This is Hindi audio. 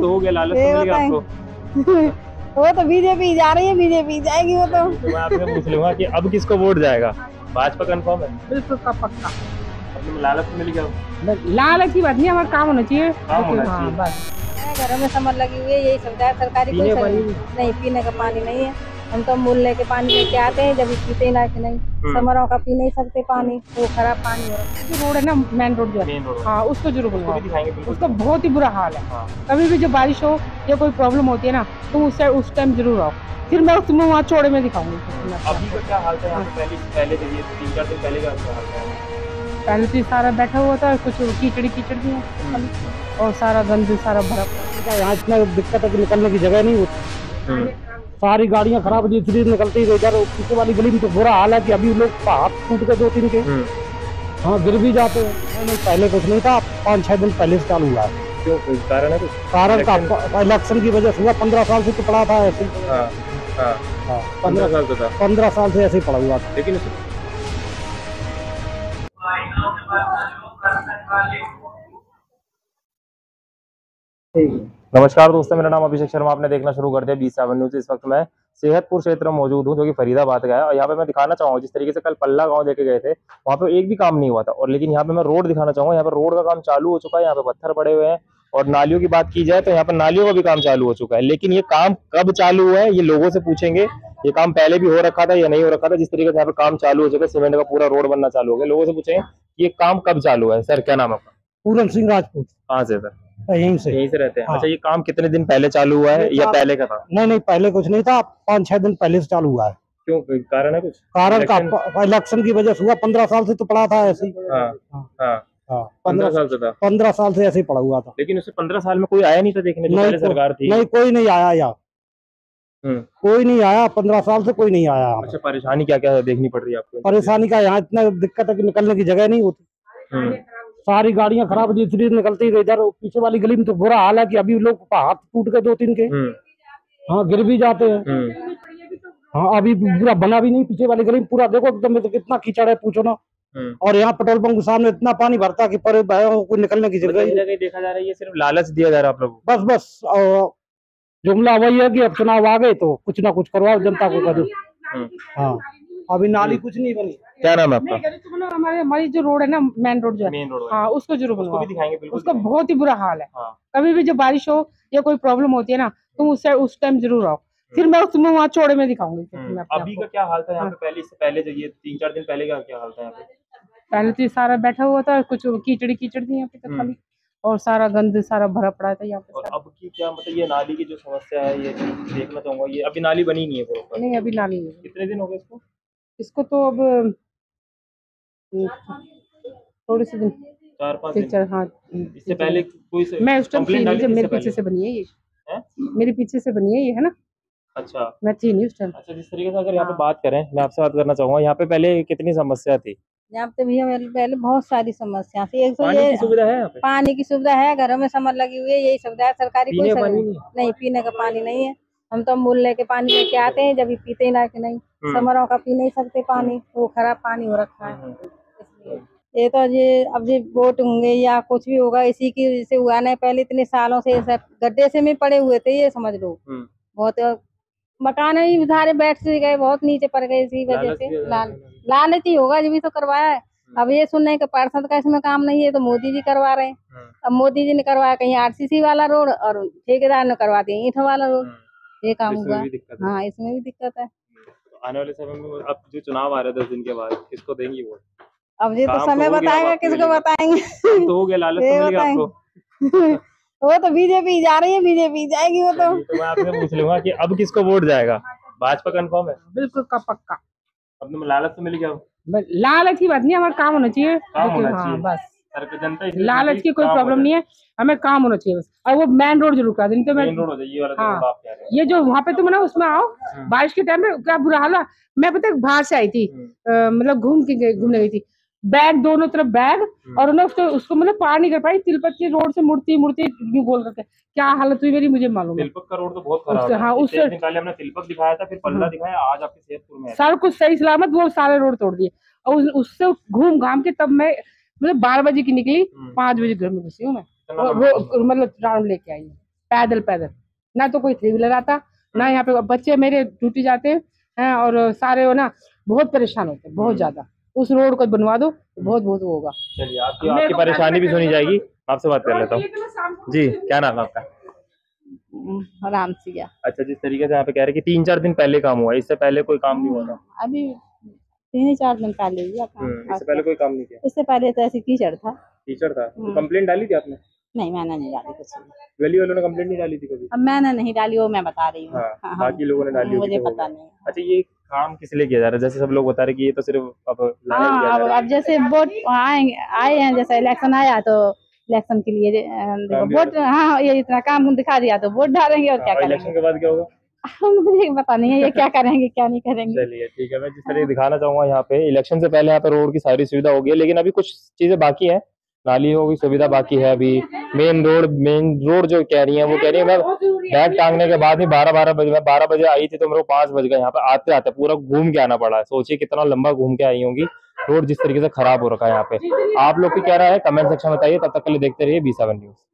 तो हो गया, लालच तो मिल गया आपको। वो तो बीजेपी जा रही है, बीजेपी जाएगी वो तो। मैं आपसे पूछ लूंगा कि अब किसको वोट जाएगा? भाजपा कंफर्म है? बिल्कुल का पक्का। लालच मिल गया, लालच की बात नहीं, हमारा काम होना चाहिए, काम होना चाहिए बस। घरों में समर लगी हुई है, यही सब सरकारी कोई नहीं, पीने का पानी नहीं है। हम तो मूल लेके पानी लेके आते हैं, जब पीते ना नहीं, समरों का पी नहीं सकते पानी, वो खराब पानी हो रहा है। रोड है ना, मेन रोड जो है, हाँ उसको जरूर बुलवाएंगे, उसका बहुत ही बुरा हाल है। कभी भी जब बारिश हो या कोई प्रॉब्लम होती है ना, तो उस टाइम जरूर आओ, फिर मैं तुम्हें वहाँ चौड़े में दिखाऊंगी। अभी का क्या हाल है? पहले तो सारा बैठा हुआ था, कुछ कीचड़ी कीचड़ भी है और सारा गंद सारा भरा पड़ा। यहाँ इतना दिक्कत है कि निकलने की जगह नहीं होती, सारी गाड़ियाँ खराब होती, इसलिए निकलती है। इधर पीछे वाली गली में तो बुरा हाल है कि अभी लोग हाथ टूट गए 2-3 के, हाँ गिर भी जाते हैं। पहले कुछ नहीं था, 5-6 दिन पहले से चालू हुआ है। क्यों, कोई कारण है? कारण का इलेक्शन की वजह से हुआ। 15 साल से तो पड़ा था ऐसे, 15 साल से ऐसे ही पड़ा हुआ था। लेकिन नमस्कार दोस्तों, मेरा नाम अभिषेक शर्मा, आपने देखना शुरू कर दिया B7 न्यूज। इस वक्त मैं सेहतपुर क्षेत्र में मौजूद हूँ, जो कि फरीदाबाद का है। और यहाँ पे मैं दिखाना चाहूंगा, जिस तरीके से कल पल्ला गांव देखे गए थे, वहाँ पे एक भी काम नहीं हुआ था। और लेकिन यहाँ पे मैं रोड दिखाना चाहूंगा, यहाँ पे रोड का काम चालू हो चुका है, यहाँ पे पत्थर पड़े हुए हैं। और नालियों की बात की जाए तो यहाँ पर नालियों का भी काम चालू हो चुका है। लेकिन ये काम कब चालू हुआ है, ये लोगों से पूछेंगे। ये काम पहले भी हो रखा था या नहीं हो रखा था? जिस तरीके से यहाँ पे काम चालू हो चुका है, सीमेंट का पूरा रोड बनना चालू हो गया, लोगों से पूछेंगे ये काम कब चालू हुआ है। सर क्या नाम है आपका? पूरन सिंह राजपूत। कहाँ से सर? यहीं से रहते हैं। अच्छा, ये काम कितने दिन पहले चालू हुआ है या पहले का था? नहीं, पहले कुछ नहीं था, 5-6 दिन पहले से चालू हुआ है। क्यों, कारण है कुछ? कारण का इलेक्शन की वजह से हुआ। 15 साल से तो पड़ा था ऐसे ही, 15 साल से था, 15 साल से ऐसे ही पड़ा हुआ था। लेकिन उससे 15 साल में कोई आया नहीं था देखने, पहले सरकार थी। नहीं, कोई नहीं आया यहाँ, कोई नहीं आया, 15 साल से कोई नहीं आया। अच्छा, परेशानी क्या क्या देखनी पड़ रही है आपको? परेशानी का यहाँ इतना दिक्कत है कि निकलने की जगह नहीं होती, सारी गाड़ियाँ खराब होती, इसलिए निकलती है। इधर पीछे वाली गली में तो बुरा हाल है कि अभी लोग हाथ टूट गए 2-3 के, हाँ गिर भी जाते हैं। हाँ, अभी पूरा बना भी नहीं, पीछे वाली गली में पूरा देखो एकदम कितना कीचड़ है, पूछो ना। और यहाँ पेट्रोल पंप के सामने इतना पानी भरता कि पर कोई निकलने की जगह ही देखा जा रही है। सिर्फ लालच दिया जा रहा है आप लोगों को, बस जुमला वही है कि अब चुनाव आ गए तो कुछ ना कुछ करवाओ, जनता को करो। हाँ, अभी नाली कुछ नहीं बनी। क्या नाम है आपका? हमारी जो रोड है ना, मेन रोड जो है, हाँ उसको जरूर बनवाएंगे, उसका बहुत ही बुरा हाल है। कभी भी जब बारिश हो या कोई प्रॉब्लम होती है ना, तुम उस टाइम जरूर आओ, फिर मैं तुम्हें वहाँ चौड़े में दिखाऊंगी। अभी का क्या हाल था यहाँ पे? पहले से पहले जो ये 3-4 दिन पहले का क्या हाल था यहाँ पे? पहले तो सारा बैठा हुआ था, कुछ कीचड़ थी यहाँ पे तो खाली, और सारा गंद सारा भरा पड़ा था यहाँ पे। और अब की क्या मतलब, ये नाली की जो समस्या है ये देखना चाहूंगा। ये अभी नाली बनी नहीं है प्रॉपर? नहीं, अभी नाली नहीं। कितने दिन हो गए इसको? इसको तो अब थोड़े से दिन, 4-5। हाँ, इससे पहले कोई मैं उस टाइम मेरे पीछे से बनी है, ये मेरे पीछे से बनी है, ये है ना। अच्छा, मैं थी नहीं उस टाइम। अच्छा, जिस तरीके से अगर यहाँ पे बात करें, मैं आपसे बात करना चाहूंगा, यहाँ पे पहले कितनी समस्या थी? यहाँ पे भैया पहले बहुत सारी समस्या थी। एक पानी की सुविधा है, घरों में समर लगी हुई है, यही सुविधा है। सरकारी कोई नहीं, पीने का पानी नहीं है। हम तो मूल लेके पानी लेके आते हैं, जब पीते ना नहीं, समरों का पी नहीं सकते पानी, वो खराब पानी हो रखा है। ये तो ये अब ये वोट होंगे या कुछ भी होगा, इसी की वजह से हुआ ना। पहले इतने सालों से गड्ढे से में पड़े हुए थे, ये समझ लो, बहुत मकान ही उधारे बैठ से गए, बहुत नीचे पड़ गए, इसी वजह से लालच ही होगा जो भी तो करवाया है। अब ये सुन रहे हैं कि पार्षद का इसमें काम नहीं है तो मोदी जी करवा रहे हैं। अब मोदी जी ने करवाया कहीं RCC वाला रोड, और ठेकेदार ने करवा दिया ईंट वाला रोड, ये काम हुआ। हाँ, इसमें भी दिक्कत है। आने वाले समय में अब जो चुनाव आ रहे हैं 10 दिन के बाद, किसको देंगी वो? अब ये तो समय बताएगा किसको बताएंगे। तो हो गया, लालच मिलेगा आपको। वो तो बीजेपी जा रही है, बीजेपी जाएगी वो तो। मैं आपसे पूछ लूंगा कि अब किसको वोट जाएगा? भाजपा कंफर्म है? बिल्कुल का पक्का। अब लालच तो मिल गया, लालच की बात नहीं, हमारा काम होना चाहिए, काम होना चाहिए बस। जनता लालच की कोई प्रॉब्लम नहीं है, हमें काम होना चाहिए बस। और वो मेन रोड जरूर कर दें तो मेन रोड हो जाए। हाँ, ये जो वहाँ पे तुम ना उसमें आओ, बारिश के टाइम में क्या बुरा हाल है। मैं पता बाहर से आई थी, मतलब घूमने गई थी, बैग दोनों तरफ बैग, और ना उसको मतलब पार नहीं कर पाई। तिलपत रोड से मुड़ती गोल करके क्या हालत हुई मेरी, मुझे मालूम है। तिलपत का रोड तो बहुत खराब है। हाँ, उससे निकाले, हमने तिलपत दिखाया था, फिर पल्ला दिखाया, आज आपके सेहतपुर में सारा कुछ सही सलामत, वो सारे रोड तोड़ दिए। और उससे घूम घाम के तब मैं मतलब 12 बजे की निकली, 5 बजे घर में घुसी हूँ मैं, मतलब राउंड लेके आई। पैदल पैदल, ना तो कोई थ्री व्हीलर आता, ना यहाँ पे बच्चे मेरे ड्यूटी जाते हैं और सारे हो ना बहुत परेशान होते हैं, बहुत ज्यादा। उस रोड को बनवा दो बहुत बहुत होगा। चलिए आपकी परेशानी भी सुनी जाएगी, आपसे बात कर लेता हूँ जी। क्या नाम है आपका? आराम से गया। अच्छा, जिस तरीके से यहाँ पे कह रहे कि 3-4 दिन पहले काम हुआ, इससे पहले कोई काम नहीं हुआ था। अभी 3-4 दिन पहले हुआ काम, इससे पहले कोई काम नहीं किया। इससे पहले तो ऐसे कीचड़ था। तो कंप्लेंट डाली थी आपने? नहीं, मैंने नहीं डाली कुछ। गली वालों ने कंप्लेंट नहीं डाली थी कभी? अब मैंने नहीं डाली, वो मैं बता रही हूँ, बाकी लोगों ने डाली, मुझे पता नहीं। अच्छा, ये काम किस लिए किया जा रहा है? जैसे सब लोग बता रहे कि ये तो सिर्फ अब जैसे वोट आए हैं, जैसे इलेक्शन आया तो इलेक्शन के लिए वोट, हाँ ये इतना काम दिखा दिया तो वोट डालेंगे और क्या करेंगे। इलेक्शन के बाद क्या होगा मुझे पता नहीं है, ये क्या करेंगे क्या नहीं करेंगे। चलिए ठीक है, मैं जिस तरह दिखाना चाहूंगा यहाँ पे इलेक्शन से पहले यहाँ पे रोड की सारी सुविधा होगी, लेकिन अभी कुछ चीजें बाकी है, नालियों की सुविधा बाकी है। अभी मेन रोड जो कह रही है वो कह रही है मैं बैग टांगने के बाद ही 12 बजे आई थी तो मेरे को 5 बज गए यहाँ पे आते आते, पूरा घूम के आना पड़ा है। सोचिए कितना लंबा घूम के आई होंगी, रोड जिस तरीके से खराब हो रखा है यहाँ पे। आप लोग की क्या राय है कमेंट सेक्शन में बताइए। तब तक के लिए देखते रहिए B7 News।